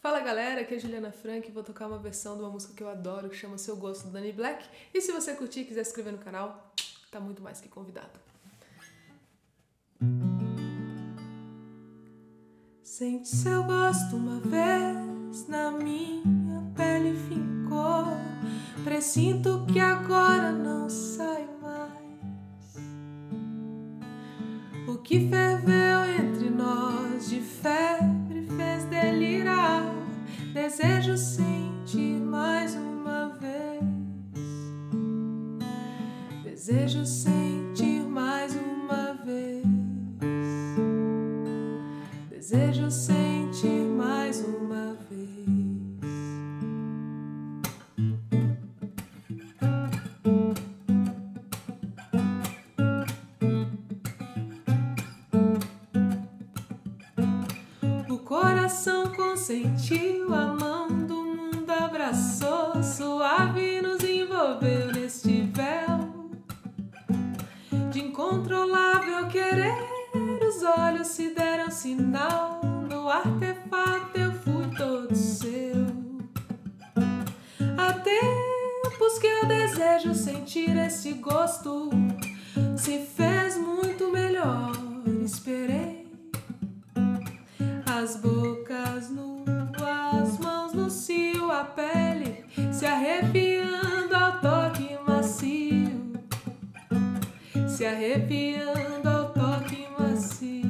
Fala galera, aqui é a Juliana Frank e vou tocar uma versão de uma música que eu adoro, que chama Seu Gosto, do Dani Black. E se você curtir e quiser se inscrever no canal, tá muito mais que convidado. Sente seu gosto uma vez na minha pele fincou, pressinto que agora não sai mais. O que ferveu entre nós de febre fez delirar, desejo sentir mais uma vez, desejo sentir mais uma vez, desejo sentir mais uma vez. O coração consentiu, a mão do mundo abraçou, suave nos envolveu neste véu de incontrolável querer. Os olhos se deram sinal, no artefato eu fui todo seu. Há tempos que eu desejo sentir esse gosto, se fez muito melhor, esperei. As bocas nuas, mãos no cio, a pele se arrepiando ao toque macio, se arrepiando ao toque macio,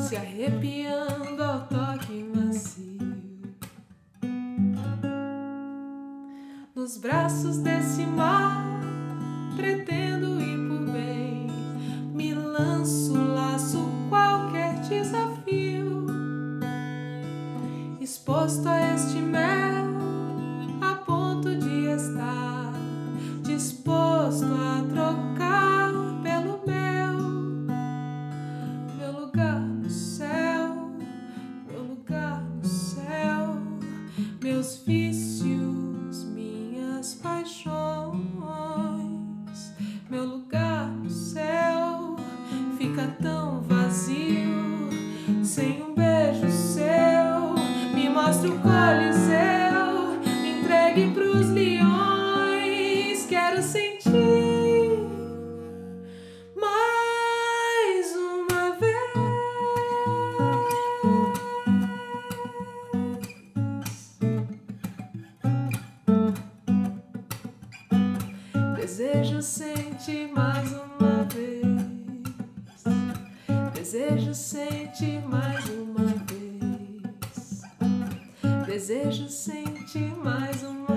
se arrepiando ao toque macio. Nos braços desse mar pretendo ir por bem, me lanço, laço qualquer desafio, exposto a este mel a ponto de estar disposto a trocar meus vícios, minhas paixões. Meu lugar no céu fica tão vazio sem um beijo seu. Me mostra o Coliseu, me entregue pros leões. Quero sentir mais uma vez. Desejo sentir mais uma vez, desejo sentir mais uma vez, desejo sentir mais uma vez.